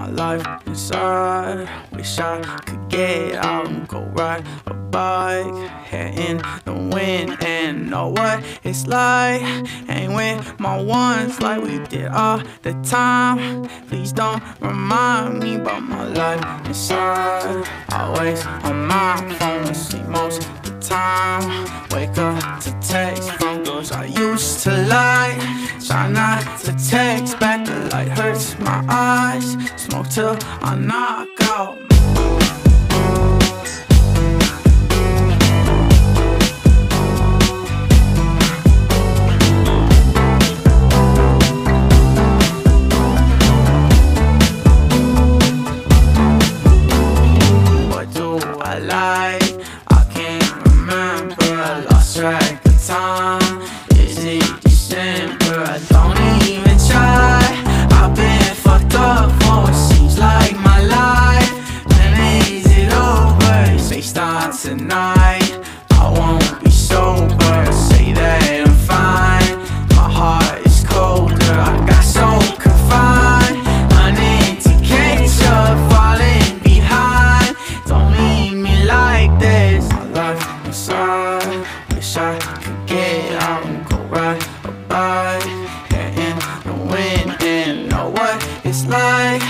my life inside. Wish I could get out and go ride a bike, head in the wind, and know what it's like. Ain't with my ones like we did all the time. Please don't remind me about my life inside. Always on my phone, asleep most of the time. Wake up to text from girls I used to like. Try not to text back, the light hurts my eyes. Smoke till I knock out. What do I like? I can't remember, I lost track of time. Is it December? I don't even try. I've been fucked up for what seems like my life. Then is it over? Say start tonight. I won't be sober. Say that I'm fine. My heart is colder. I got so confined. I need to catch up, falling behind. Don't leave me like this. My life inside. Wish I could get out and go ride a bike. It's like,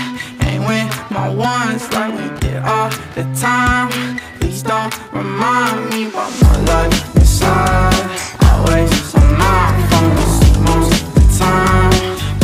ain't with my ones like we did all the time. Please don't remind me about my life inside. Always on my phone, sleep most of the time.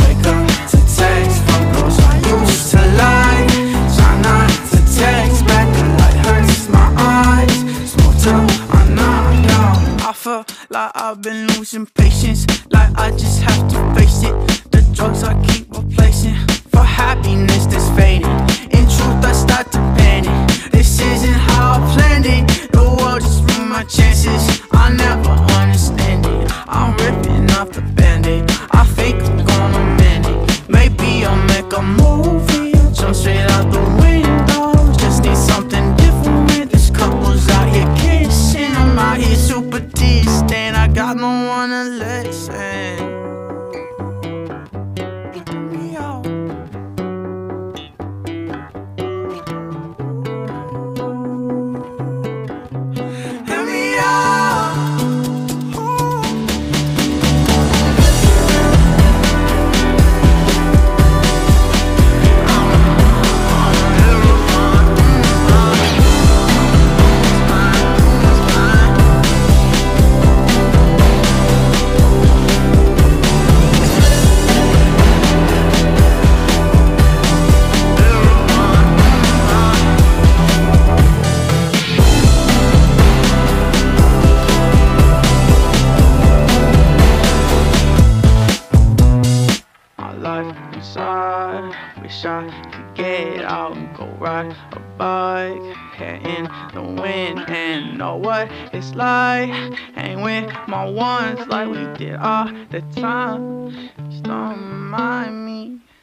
Wake up to text from girls I used to like. Try not to text back, the light hurts my eyes. Smoke till I knock out. I feel like I've been losing patience, like I just have to face it. The drugs I keep replacing for happiness that's fading. In truth, I start to panic. This isn't how I planned it. The world just ruined my chances. I never understand it. I'm ripping off the band-aid. I think I'm gonna mend it. Maybe I'll make a movie, jump straight out the window. Just need something different. This couple's out here kissing. I'm out here super distant. I got no one to listen. Inside. Wish I could get out and go ride a bike, head in the wind, and know what it's like. Ain't with my ones like we did all the time. Just don't remind me.